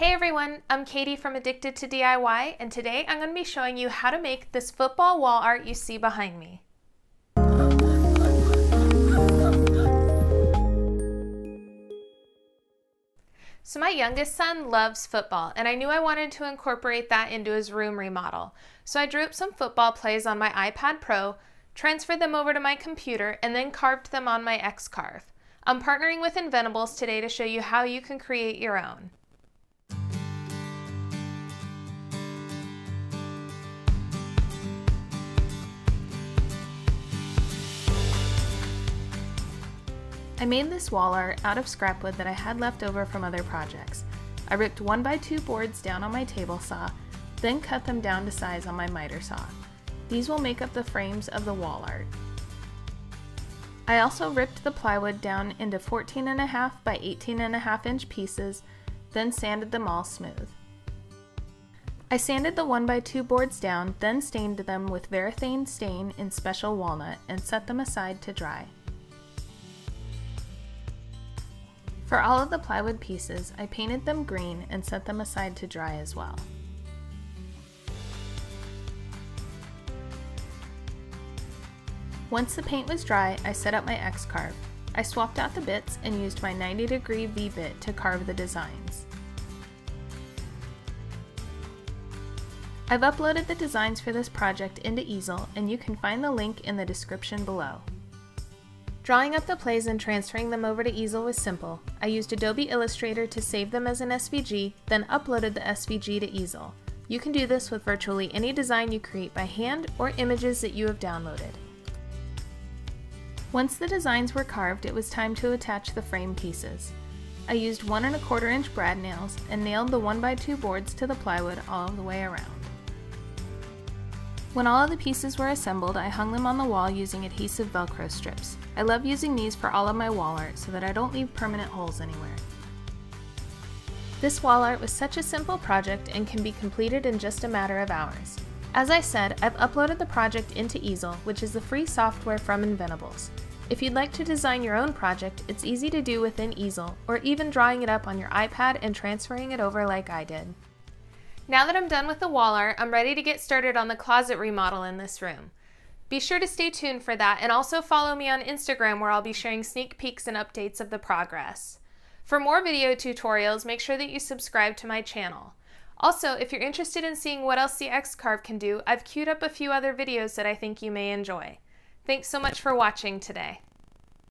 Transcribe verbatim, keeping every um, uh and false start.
Hey everyone, I'm Katie from Addicted to D I Y, and today I'm going to be showing you how to make this football wall art you see behind me. So my youngest son loves football, and I knew I wanted to incorporate that into his room remodel. So I drew up some football plays on my iPad Pro, transferred them over to my computer, and then carved them on my X-Carve. I'm partnering with Inventables today to show you how you can create your own. I made this wall art out of scrap wood that I had left over from other projects. I ripped one by two boards down on my table saw, then cut them down to size on my miter saw. These will make up the frames of the wall art. I also ripped the plywood down into fourteen and a half by eighteen and a half inch pieces, then sanded them all smooth. I sanded the one by two boards down, then stained them with Varathane stain in special walnut and set them aside to dry. For all of the plywood pieces, I painted them green and set them aside to dry as well. Once the paint was dry, I set up my X-Carve. I swapped out the bits and used my ninety degree V-bit to carve the designs. I've uploaded the designs for this project into Easel, and you can find the link in the description below. Drawing up the plays and transferring them over to Easel was simple. I used Adobe Illustrator to save them as an S V G, then uploaded the S V G to Easel. You can do this with virtually any design you create by hand or images that you have downloaded. Once the designs were carved, it was time to attach the frame pieces. I used one and a quarter inch brad nails and nailed the one by two boards to the plywood all the way around. When all of the pieces were assembled, I hung them on the wall using adhesive Velcro strips. I love using these for all of my wall art so that I don't leave permanent holes anywhere. This wall art was such a simple project and can be completed in just a matter of hours. As I said, I've uploaded the project into Easel, which is the free software from Inventables. If you'd like to design your own project, it's easy to do within Easel, or even drawing it up on your iPad and transferring it over like I did. Now that I'm done with the wall art, I'm ready to get started on the closet remodel in this room. Be sure to stay tuned for that, and also follow me on Instagram where I'll be sharing sneak peeks and updates of the progress. For more video tutorials, make sure that you subscribe to my channel. Also, if you're interested in seeing what else the X-Carve can do, I've queued up a few other videos that I think you may enjoy. Thanks so much for watching today.